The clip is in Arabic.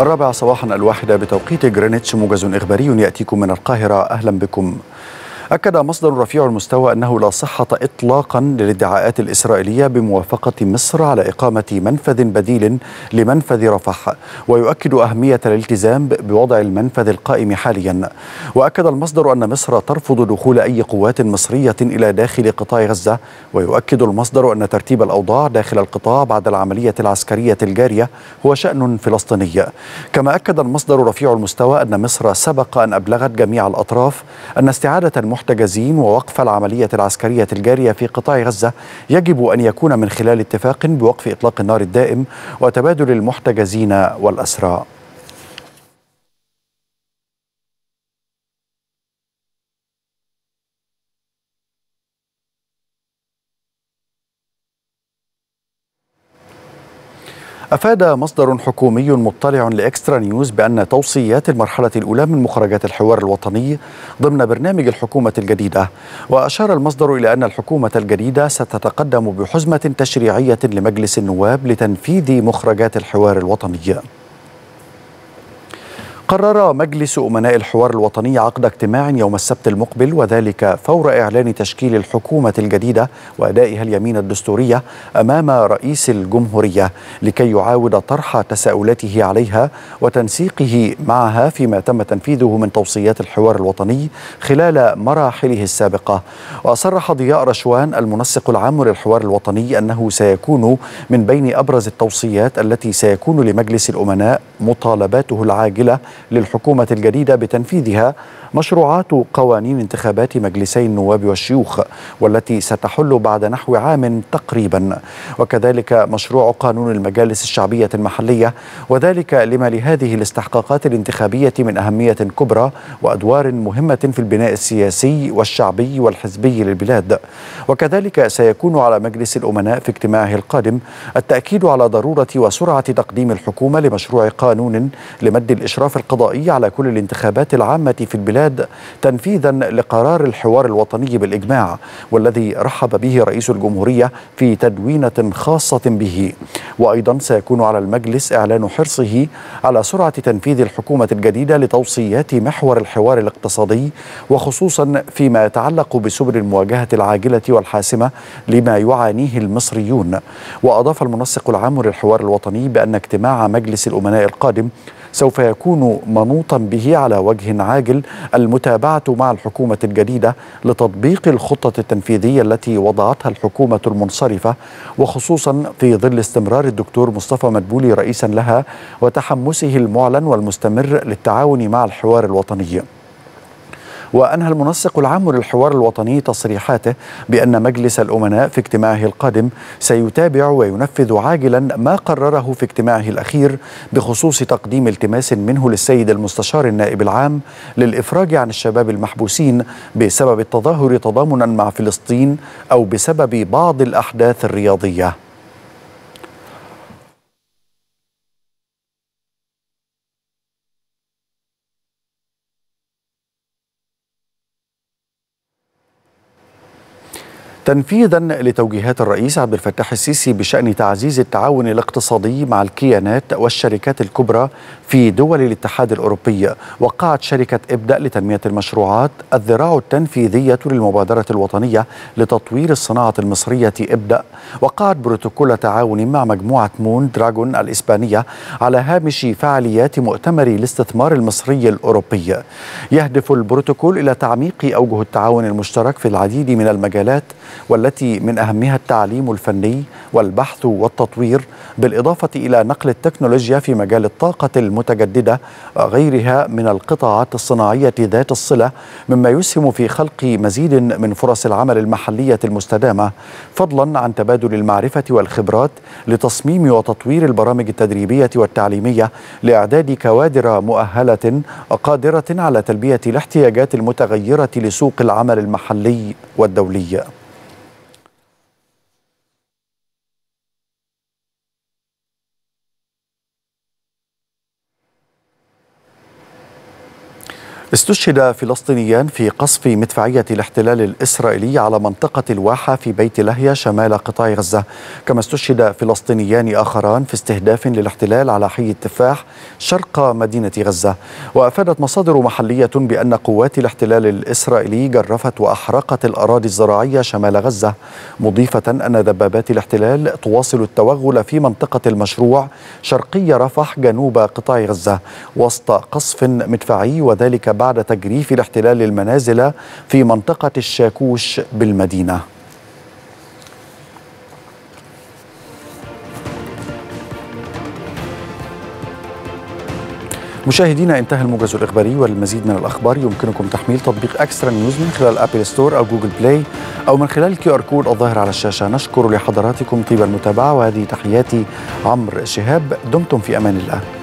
الرابعة صباحا 1:00 بتوقيت جرينتش، موجز إخباري يأتيكم من القاهرة. أهلا بكم. أكد مصدر رفيع المستوى أنه لا صحة إطلاقا للادعاءات الإسرائيلية بموافقة مصر على إقامة منفذ بديل لمنفذ رفح، ويؤكد أهمية الالتزام بوضع المنفذ القائم حاليا. وأكد المصدر أن مصر ترفض دخول أي قوات مصرية إلى داخل قطاع غزة، ويؤكد المصدر أن ترتيب الأوضاع داخل القطاع بعد العملية العسكرية الجارية هو شأن فلسطيني. كما أكد المصدر رفيع المستوى أن مصر سبق أن أبلغت جميع الأطراف أن استعادة المحتجزين ووقف العملية العسكرية الجارية في قطاع غزة يجب أن يكون من خلال اتفاق بوقف إطلاق النار الدائم وتبادل المحتجزين والأسرى. أفاد مصدر حكومي مطلع لإكسترا نيوز بأن توصيات المرحلة الأولى من مخرجات الحوار الوطني ضمن برنامج الحكومة الجديدة، وأشار المصدر إلى أن الحكومة الجديدة ستتقدم بحزمة تشريعية لمجلس النواب لتنفيذ مخرجات الحوار الوطني. قرر مجلس أمناء الحوار الوطني عقد اجتماع يوم السبت المقبل، وذلك فور إعلان تشكيل الحكومة الجديدة وأدائها اليمين الدستورية أمام رئيس الجمهورية، لكي يعاود طرح تساؤلاته عليها وتنسيقه معها فيما تم تنفيذه من توصيات الحوار الوطني خلال مراحله السابقة. وصرح ضياء رشوان المنسق العام للحوار الوطني أنه سيكون من بين أبرز التوصيات التي سيكون لمجلس الأمناء مطالباته العاجلة للحكومة الجديدة بتنفيذها مشروعات قوانين انتخابات مجلسي النواب والشيوخ، والتي ستحل بعد نحو عام تقريبا، وكذلك مشروع قانون المجالس الشعبية المحلية، وذلك لما لهذه الاستحقاقات الانتخابية من أهمية كبرى وأدوار مهمة في البناء السياسي والشعبي والحزبي للبلاد. وكذلك سيكون على مجلس الأمناء في اجتماعه القادم التأكيد على ضرورة وسرعة تقديم الحكومة لمشروع قانون لمد الإشراف القضائي على كل الانتخابات العامة في البلاد تنفيذا لقرار الحوار الوطني بالإجماع، والذي رحب به رئيس الجمهورية في تدوينة خاصة به. وأيضا سيكون على المجلس إعلان حرصه على سرعة تنفيذ الحكومة الجديدة لتوصيات محور الحوار الاقتصادي، وخصوصا فيما يتعلق بسبل المواجهة العاجلة والحاسمة لما يعانيه المصريون. وأضاف المنسق العام للحوار الوطني بأن اجتماع مجلس الأمناء القادم سوف يكون منوطا به على وجه عاجل المتابعة مع الحكومة الجديدة لتطبيق الخطة التنفيذية التي وضعتها الحكومة المنصرفة، وخصوصا في ظل استمرار الدكتور مصطفى مدبولي رئيسا لها وتحمسه المعلن والمستمر للتعاون مع الحوار الوطني. وأنهى المنسق العام للحوار الوطني تصريحاته بأن مجلس الأمناء في اجتماعه القادم سيتابع وينفذ عاجلا ما قرره في اجتماعه الأخير بخصوص تقديم التماس منه للسيد المستشار النائب العام للإفراج عن الشباب المحبوسين بسبب التظاهر تضامنا مع فلسطين أو بسبب بعض الأحداث الرياضية. تنفيذا لتوجيهات الرئيس عبد الفتاح السيسي بشأن تعزيز التعاون الاقتصادي مع الكيانات والشركات الكبرى في دول الاتحاد الأوروبي، وقعت شركة إبدأ لتنمية المشروعات الذراع التنفيذية للمبادرة الوطنية لتطوير الصناعة المصرية إبدأ، وقعت بروتوكول تعاون مع مجموعة مون دراجون الإسبانية على هامش فعاليات مؤتمر الاستثمار المصري الأوروبي. يهدف البروتوكول إلى تعميق أوجه التعاون المشترك في العديد من المجالات، والتي من أهمها التعليم الفني والبحث والتطوير، بالإضافة إلى نقل التكنولوجيا في مجال الطاقة المتجددة وغيرها من القطاعات الصناعية ذات الصلة، مما يسهم في خلق مزيد من فرص العمل المحلية المستدامة، فضلا عن تبادل المعرفة والخبرات لتصميم وتطوير البرامج التدريبية والتعليمية لإعداد كوادر مؤهلة قادرة على تلبية الاحتياجات المتغيرة لسوق العمل المحلي والدولي. استشهد فلسطينيان في قصف مدفعية الاحتلال الإسرائيلي على منطقة الواحة في بيت لهيا شمال قطاع غزة، كما استشهد فلسطينيان آخران في استهداف للاحتلال على حي التفاح شرق مدينة غزة. وأفادت مصادر محلية بأن قوات الاحتلال الإسرائيلي جرفت وأحرقت الأراضي الزراعية شمال غزة، مضيفة أن دبابات الاحتلال تواصل التوغل في منطقة المشروع شرقي رفح جنوب قطاع غزة وسط قصف مدفعي، وذلك بعد تجريف الاحتلال المنازل في منطقة الشاكوش بالمدينة. مشاهدينا، انتهى الموجز الإخباري، والمزيد من الأخبار يمكنكم تحميل تطبيق اكسترا نيوز من خلال آبل ستور أو جوجل بلاي أو من خلال الكيو آر كود الظاهر على الشاشة. نشكر لحضراتكم طيب المتابعة، وهذه تحياتي عمرو شهاب، دمتم في أمان الله.